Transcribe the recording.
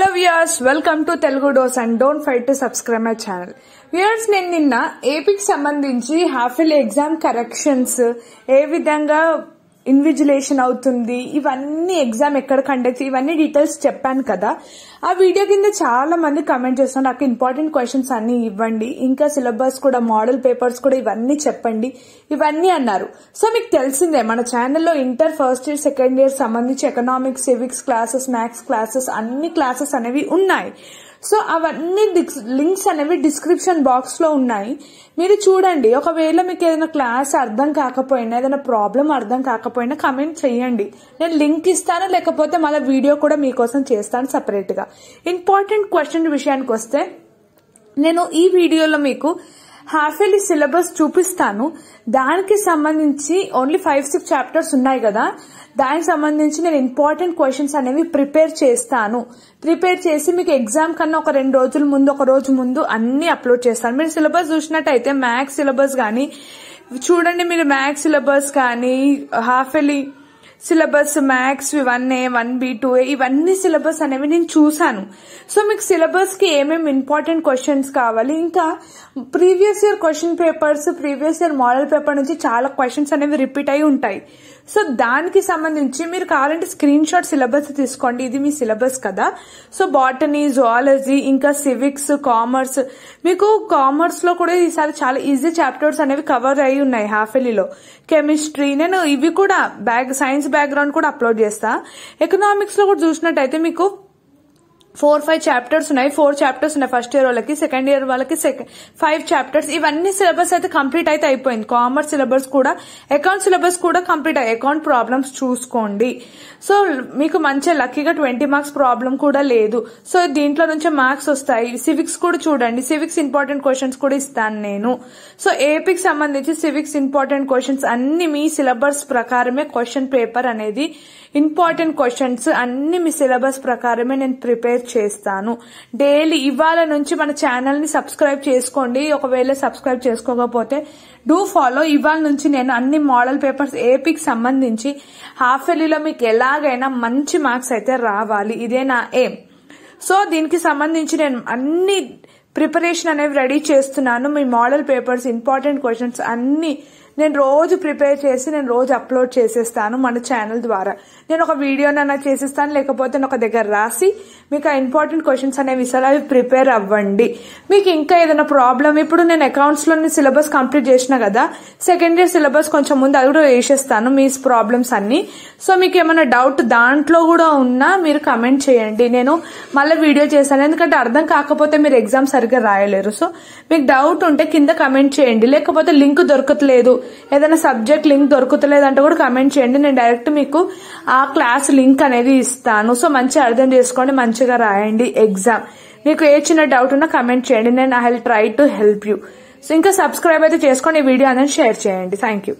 Hello viewers, welcome to Telugu Dose and don't forget to subscribe my channel. Viewers, నేను నిన్న ఏపీకి సంబంధించి half year exam corrections ఏ విధంగా ఇన్విజిలేషన్ అవుతుంది ఇవన్నీ ఎగ్జామ్ ఎక్కడ కండక్ట్ ఇవన్నీ డీటెయిల్స్ చెప్పాను కదా. ఆ వీడియో కింద చాలా మంది కామెంట్ చేస్తున్నారు నాకు ఇంపార్టెంట్ క్వశ్చన్స్ అన్ని ఇవ్వండి, ఇంకా సిలబస్ కూడా మోడల్ పేపర్స్ కూడా ఇవన్నీ చెప్పండి ఇవన్నీ అన్నారు. సో మీకు తెలిసిందే మన ఛానల్లో inter first year second year సంబంధించి economics civics classes maths classes అన్ని క్లాసెస్ అనేవి ఉన్నాయి. సో అవన్నీ లింక్స్ అనేవి డిస్క్రిప్షన్ బాక్స్ లో ఉన్నాయి, మీరు చూడండి. ఒకవేళ మీకు ఏదైనా క్లాస్ అర్థం కాకపోయినా ఏదైనా ప్రాబ్లం అర్థం కాకపోయినా కమెంట్ చేయండి, నేను లింక్ ఇస్తాను, లేకపోతే మళ్ళీ వీడియో కూడా మీకోసం చేస్తాను సపరేట్ గా. ఇంపార్టెంట్ క్వశ్చన్ విషయానికి వస్తే నేను ఈ వీడియోలో మీకు హాఫ్ ఇయర్లీ సిలబస్ చూపిస్తాను, దానికి సంబంధించి ఓన్లీ 5-6 చాప్టర్స్ ఉన్నాయి కదా, దానికి సంబంధించి నేను ఇంపార్టెంట్ క్వశ్చన్స్ అనేవి ప్రిపేర్ చేసి మీకు ఎగ్జామ్ కన్నా ఒక 2 రోజుల ముందు ఒక రోజు ముందు అన్ని అప్లోడ్ చేస్తాను. మీరు సిలబస్ చూసినట్టయితే మ్యాథ్స్ సిలబస్ కానీ చూడండి, మీరు మ్యాథ్స్ సిలబస్ కానీ half yearly syllabus maths 1A 1B 2A ఇవన్నీ సిలబస్ అనేవి నేను చూసాను. సో మీకు సిలబస్ కి ఏమేమి ఇంపార్టెంట్ క్వశ్చన్స్ కావాలి, ఇంకా previous year question papers previous year model paper నుంచి చాలా క్వశ్చన్స్ అనేవి రిపీట్ అయి ఉంటాయి. సో దానికి సంబంధించి మీరు కావాలంటే స్క్రీన్ షాట్ సిలబస్ తీసుకోండి, ఇది మీ సిలబస్ కదా. సో బాటనీ జువాలజీ ఇంకా సివిక్స్ కామర్స్, మీకు కామర్స్ లో కూడా ఈసారి చాలా ఈజీ చాప్టర్స్ అనేవి కవర్ అయి ఉన్నాయి హాఫ్ ఇయర్లీలో. కెమిస్ట్రీ నేను ఇవి కూడా సైన్స్ బ్యాక్గ్రౌండ్ కూడా అప్లోడ్ చేస్తా. ఎకనామిక్స్ లో కూడా చూసినట్టయితే మీకు 4-5 చాప్టర్స్ ఉన్నాయి, 4 చాప్టర్స్ ఉన్నాయి ఫస్ట్ ఇయర్ వాళ్ళకి, సెకండ్ ఇయర్ వాళ్ళకి 5 చాప్టర్స్. ఇవన్నీ సిలబస్ అయితే కంప్లీట్ అయితే అయిపోయింది, కామర్స్ సిలబస్ కూడా అకౌంట్ సిలబస్ కూడా కంప్లీట్ అయ్యి అకౌంట్ ప్రాబ్లమ్స్ చూసుకోండి. సో మీకు మంచి లక్కీగా 20 మార్క్స్ ప్రాబ్లం కూడా లేదు, సో దీంట్లో నుంచి మార్క్స్ వస్తాయి. సివిక్స్ కూడా చూడండి, సివిక్స్ ఇంపార్టెంట్ క్వశ్చన్స్ కూడా ఇస్తాను నేను. సో ఏపీకి సంబంధించి సివిక్స్ ఇంపార్టెంట్ క్వశ్చన్స్ అన్ని మీ సిలబస్ ప్రకారమే, క్వశ్చన్ పేపర్ అనేది ఇంపార్టెంట్ క్వశ్చన్స్ అన్ని మీ సిలబస్ ప్రకారమే నేను ప్రిపేర్ చేస్తాను. డైలీ ఇవాళ నుంచి మన ఛానల్ ని సబ్స్క్రైబ్ చేసుకోండి, ఒకవేళ సబ్స్క్రైబ్ చేసుకోకపోతే డూ ఫాలో. ఇవాళ నుంచి నేను అన్ని మోడల్ పేపర్స్ ఏపీకి సంబంధించి హాఫ్ ఇయర్లీలో మీకు ఎలాగైనా మంచి మార్క్స్ అయితే రావాలి, ఇదే నా ఎయిమ్. సో దీనికి సంబంధించి నేను అన్ని ప్రిపరేషన్ అనేవి రెడీ చేస్తున్నాను, మీ మోడల్ పేపర్స్ ఇంపార్టెంట్ క్వశ్చన్స్ అన్ని నేను రోజు ప్రిపేర్ చేసి నేను రోజు అప్లోడ్ చేసేస్తాను మన ఛానల్ ద్వారా. నేను ఒక వీడియోనైనా చేసేస్తాను, లేకపోతే నేను ఒక దగ్గర రాసి మీకు ఆ ఇంపార్టెంట్ క్వశ్చన్స్ అనేవి ఇస్తారు, అవి ప్రిపేర్ అవ్వండి. మీకు ఇంకా ఏదైనా ప్రాబ్లం, ఇప్పుడు నేను అకౌంట్స్లోని సిలబస్ కంప్లీట్ చేసిన కదా, సెకండ్ ఇయర్ సిలబస్ కొంచెం ముందు అది కూడా వేసేస్తాను మీ ప్రాబ్లమ్స్ అన్ని. సో మీకు ఏమైనా డౌట్ దాంట్లో కూడా ఉన్నా మీరు కమెంట్ చేయండి, నేను మళ్ళీ వీడియో చేస్తాను, ఎందుకంటే అర్థం కాకపోతే మీరు ఎగ్జామ్ సరిగ్గా రాయలేరు. సో మీకు డౌట్ ఉంటే కింద కమెంట్ చేయండి, లేకపోతే లింక్ దొరకట్లేదు ఏదైనా సబ్జెక్ట్ లింక్ దొరకలేదంటే కూడా కమెంట్ చేయండి, నేను డైరెక్ట్ మీకు ఆ క్లాస్ లింక్ అనేది ఇస్తాను. సో మంచిగా అర్థం చేసుకోండి, మంచిగా రాయండి ఎగ్జామ్. మీకు ఏ చిన్న డౌట్ ఉన్నా కమెంట్ చేయండి, నేను I will try to help you. So ఇంకా సబ్స్క్రైబ్ అయితే చేసుకోండి, ఈ వీడియో అనేది షేర్ చేయండి. Thank you.